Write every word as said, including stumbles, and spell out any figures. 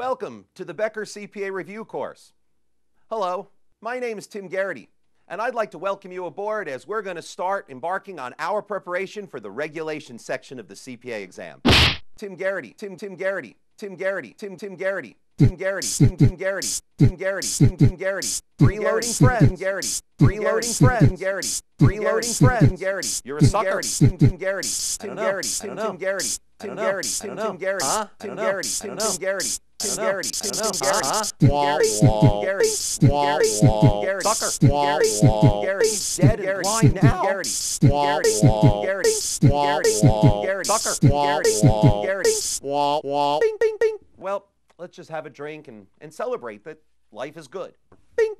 Welcome to the Becker C P A Review Course. Hello, my name is Tim Gearty, and I'd like to welcome you aboard as we're going to start embarking on our preparation for the regulation section of the C P A exam. Tim Gearty, Tim, Tim Gearty, Tim Gearty, Tim, Tim Gearty, Tim Gearty, Tim, Tim Gearty, Tim Gearty, Tim, Tim Gearty, reloading friend Gearty, reloading friend Gearty, reloading friend Gearty. You're a sucker. Tim Gearty, Tim Gearty, Tim Gearty, Tim Gearty, Tim Gearty, Tim Gearty, Tim Gearty. Tim Gearty, Tim Gearty, Tim Gearty, Tim Gearty, Sucker, Tim Gearty, Dead and Blind Now, Tim Gearty, Tim Gearty, Sucker, Tim Gearty, Bing, bing, bing. Well, let's just have a drink and and celebrate that life is good. Bing.